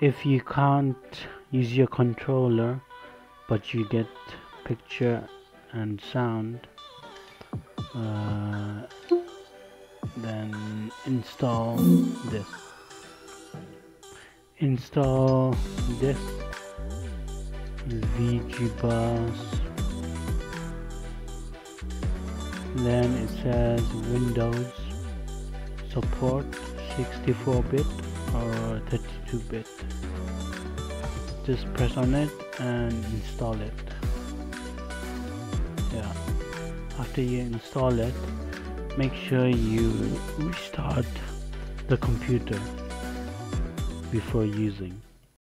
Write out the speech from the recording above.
if you can't use your controller but you get picture and sound, then install this ViGEmBus. Then it says Windows support 64-bit or 32-bit. Just press on it and install it. Yeah, after you install it, make sure you restart the computer before using.